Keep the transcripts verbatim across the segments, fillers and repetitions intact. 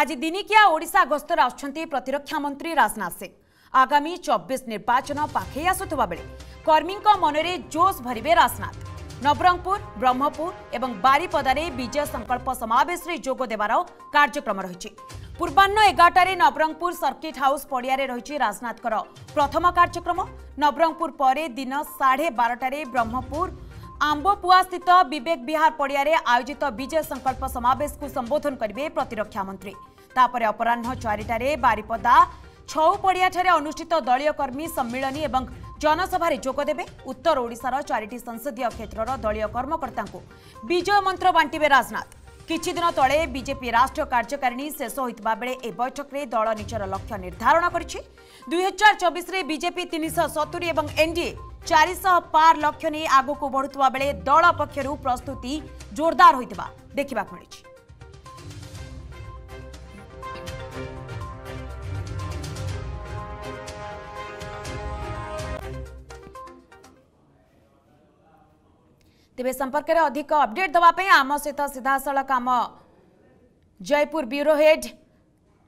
आज दिनिकिया ओडिशा गस्तर आछंती प्रतिरक्षा मंत्री राजनाथ सिंह। आगामी चौबीस निर्वाचन पाखे आसुवा बेले कर्मी मनरे जोश भरे राजनाथ। नवरंगपुर, ब्रह्मपुर एवं बारीपदा विजय संकल्प समावेश जोग देवार कार्यक्रम रही। पूर्वाह एगारटे नवरंगपुर सर्किट हाउस पड़िया रही राजनाथ प्रथम कार्यक्रम। नवरंगपुर पर दिन साढ़े बारटे ब्रह्मपुर आंबोपुआ स्थित विवेक विहार पड़िया आयोजित विजय संकल्प समावेश को संबोधन करेंगे प्रतिरक्षा मंत्री। तापर अपराह चारिटे बारीपदा छऊ पड़िया अनुष्ठित दलीय कर्मी सम्मिलनी एवं जनसभारे जोगदेवे। उत्तर ओडिशार चारिटी संसदीय क्षेत्र दलीय कर्मकर्ता विजय मंत्र बांटिबे राजनाथ। किछि दिन तले बीजेपी राष्ट्रीय कार्यकारिणी शेष होइतबा बेले ए बैठक रे दल निजर लक्ष्य निर्धारण करिछि। दो हज़ार चौबीस रे बीजेपी तीन सौ सत्तर एवं एनडीए चार सौ पार लक्ष्य नै आगुकु बढ़ुतबा बेले दल पक्षरु प्रस्तुति जोरदार होइतबा देखिबाक मिलिछि। तेज संपर्क में अधिक अपडेट दवापे आम सहित सीधासल आम जयपुर ब्यूरो हेड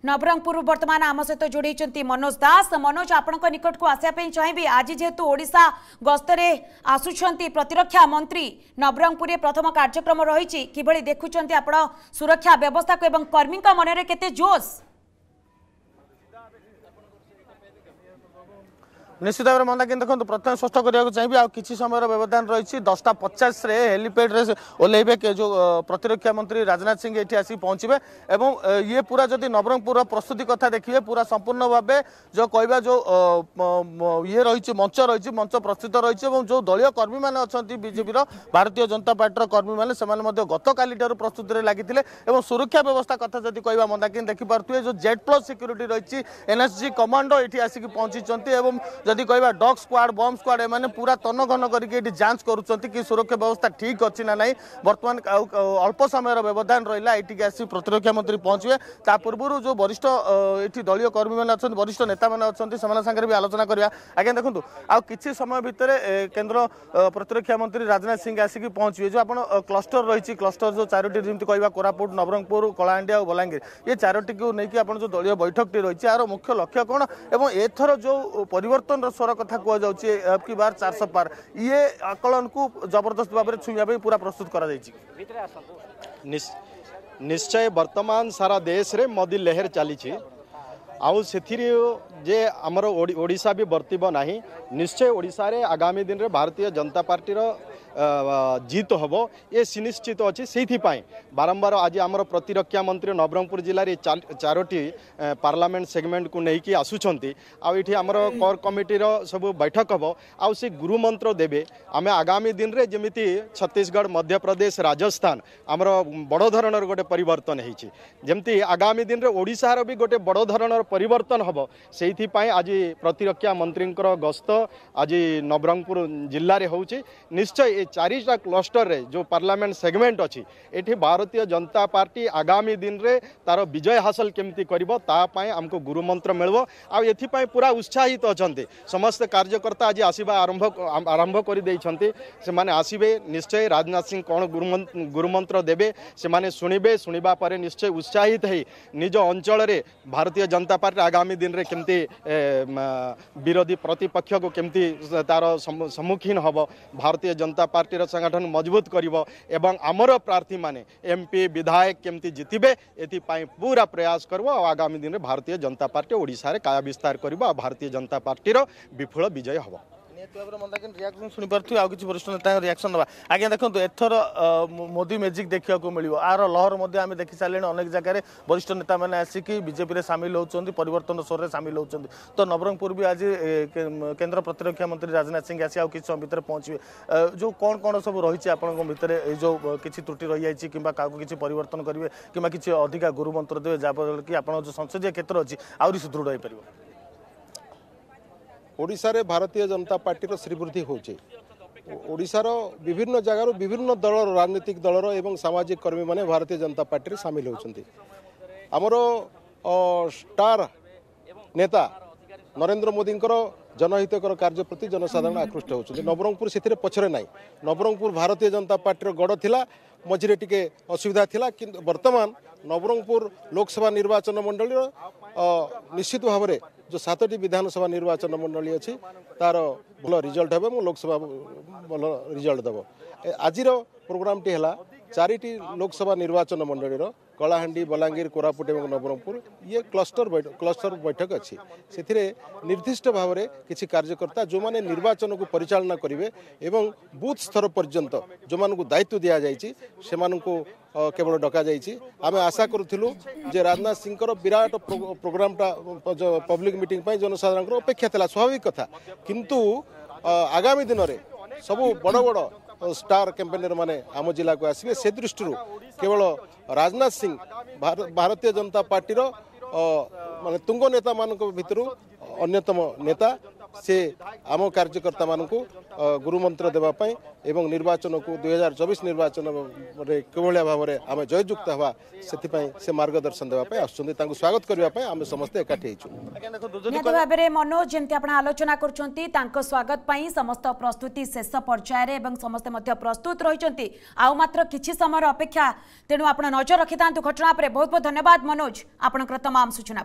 नवरंगपुर वर्तमान आम सहित जोड़ी मनोज दास। मनोज आपण निकट को आसापी चाहिए आज जेहेतु ओडिशा गस्तरे आसुंट प्रतिरक्षा मंत्री नवरंगपुर प्रथम कार्यक्रम रही कि देखुं आप सुरक्षा व्यवस्था को एवं कर्मी मनरे केते जोश। निश्चित भाव में मंदाकिन देखो प्रथम स्पष्ट करा चाहिए आ कि समय व्यवधान रही दसटा पचास हेलीपैड रे ओल्लैबे जो प्रतिरक्षा मंत्री राजनाथ सिंह ये आसिक पहुंचे और ये पूरा जदि नवरंगपुर प्रस्तुति कथा देखिए पूरा संपूर्ण भाव जो कह जो ये रही मंच रही मंच प्रस्तुत रही और जो दलीय कर्मी मैंने अच्छा बीजेपी भारतीय जनता पार्टी कर्मी मैंने गत काली प्रस्तुति लगी सुरक्षा व्यवस्था कथा जब कह मंदाकिन देखिपे जो जेड प्लस सिक्यूरीटी रही एनएसजी कमांडो ये आसिक पहुंची जदि कह डॉग स्क्वाड बम स्क्वाड एम पूरा तनघन करके जांच करुँच कि सुरक्षा व्यवस्था ठीक अच्छी ना ना बर्तमान अल्प समय व्यवधान रहा ये आस प्रतिरक्षा मंत्री पहुंचे। ता पूर्व जो वरिष्ठ ये दलीय कर्मी मैंने अच्छा वरिष्ठ नेता मैंने अच्छा से भी आलोचना करवा। आज देखो आ कि समय भितर केन्द्र प्रतिरक्षा मंत्री राजनाथ सिंह आसिक पहुंचे जो आप क्लस्टर रही क्लस्टर जो चारोटी जमी कह कोरापुट नवरंगपुर कलाहां और बलांगीर ये चारोटी को लेकिन आप जो दलीय बैठकटी रही यार मुख्य लक्ष्य कौन और एथर जो परिवर्तन स्वर कथा कह कि बार चार सौ पार ये आकलन को जबरदस्त भाव में छुईवाई पूरा प्रस्तुत करा निश, निश्चय वर्तमान सारा देश रे मोदी लहर चली जे आमर ओडिशा भी बर्तव ना निश्चय ओडिशा रे आगामी दिन रे भारतीय जनता पार्टी रो जीत हम ये सुनिश्चित अच्छे से बारंबार आज आमर प्रतिरक्षा मंत्री नवरंगपुर जिले में चारोटी पार्लियामेंट सेगमेंट को लेकिन आसुँच आठ आमर कोर कमिटी सब बैठक हम आउ गुरुमंत्र देवे आम आगामी दिन में जमी छत्तीसगढ़ मध्यप्रदेश राजस्थान आमर बड़ धरणर गोटे परिवर्तन होमती आगामी दिन में ओडिशार भी गोटे बड़ धरणर परिवर्तन हम से आज प्रतिरक्षा मंत्री गस्त आज नवरंगपुर जिले में होची निश्चय ये चारिटा क्लस्टर रे जो पार्लियामेंट सेगमेंट अच्छी ये भारतीय जनता पार्टी आगामी दिन रे तार विजय हासिल केमती करिबो आमको गुरुमंत्र मिलबो आ एथि पूरा उत्साहित अच्छा समस्त कार्यकर्ता आज आसवा आरंभ आरंभ कर आसवे निश्चय राजनाथ सिंह कौन गुरुमंत्र गुरुमंत्र देवे से शुणे शुणा पर निश्चय उत्साहित है निज अंचल भारतीय जनता पार्टी आगामी दिन में केमती विरोधी प्रतिपक्ष को केमती तार सम्मुखीन हम भारतीय जनता पार्टी संगठन मजबूत करिबो एवं आमर प्रार्थी माने एमपी विधायक केमती जितिबे एथिपाई पूरा प्रयास करबो और आगामी दिन में भारतीय जनता पार्टी ओडिशा रे काया विस्तार करिबो भारतीय जनता पार्टी रो विफुल विजय हबो। रियाक्शन शुणी पार्थ्यू आ कि वरिष्ठ नेता रियाक्शन दवा। आज्ञा देखो एथर मोदी मैजिक देखा मिलो आर लहर आम देखी सारे अनेक जगह वरिष्ठ नेता मैंने आसिक बीजेपी सामिल होती परिवर्तन स्वर में सामिल होती तो नवरंगपुर भी आज केन्द्र प्रतिरक्षा मंत्री राजनाथ सिंह आसी आ कि समय भितर पहुंचे जो कौन कौन सब रही आपंक भितर जो किसी त्रुटि रही जाए कि किसी परिवर्तन करेंगे किंवा किसी अधिका गुरुमंत्र देवे जहाँफल कि आप संसदीय क्षेत्र अच्छी आहरी सुदृढ़ हो पार। ओडिशा रे भारतीय जनता पार्टी रो श्रीवृद्धि होचे ओडिशार विभिन्न जगार विभिन्न दल राजनीतिक दलर एवं सामाजिक कर्मी माने भारतीय जनता पार्टी रे सामिल होचंती। आमरो स्टार नेता नरेंद्र मोदी जनहितकर कार्य प्रति जनसाधारण आकृष्ट होती। नवरंगपुर से पछरे ना, नवरंगपुर भारतीय जनता पार्टी गड़ था, मझे टी असुविधा था कि बर्तमान नवरंगपुर लोकसभा निर्वाचन मंडल निश्चित भाव में जो सातटी विधानसभा निर्वाचन मंडल अच्छी तार भल रिजल्ट हे, लोकसभा भल रिजल्ट देव। आज प्रोग्राम टी है चारिटी लोकसभा निर्वाचन मंडल कलाहां, बलांगीर, कोरापुट और नवरंगपुर ये क्लस्टर क्लस्टर बैठक अच्छी। से निर्दिष्ट भाव में किसी कार्यकर्ता जो माने निर्वाचन को परिचालना करेंगे एवं बूथ स्तर पर्यंत जो मानू दायित्व दि जाएगी से केवल डक जाइए। आम आशा करूँ जे राजनाथ सिंह विराट प्रो, प्रोग्रामटा पब्लिक मीटिंग जनसाधारण अपेक्षा था, स्वाभाविक कथा। किंतु आगामी दिन में सबू बड़ बड़ स्टार कैंपेनर माने आम जिला को आसवे से दृष्टि केवल राजनाथ सिंह भार, भारतीय जनता पार्टी माने तुंग नेता मान भर अन्यतम नेता से आम कार्यकर्ता मान गुरुमंत्र देवाई एवं निर्वाचन को दुई हजार चौबीस निर्वाचन किभली भाव में आम जययुक्त हवा से मार्गदर्शन देवाई आसुँच, स्वागत करने आम समस्त एकाठी भाव। मनोज जमी आप आलोचना कर स्वागत पर समस्त प्रस्तुति शेष पर्यायर समस्ते प्रस्तुत रही मात्र किसी समय अपेक्षा, तेणु आप नजर रखि था घटना पर। बहुत बहुत धन्यवाद मनोज आपंकर तमाम सूचना।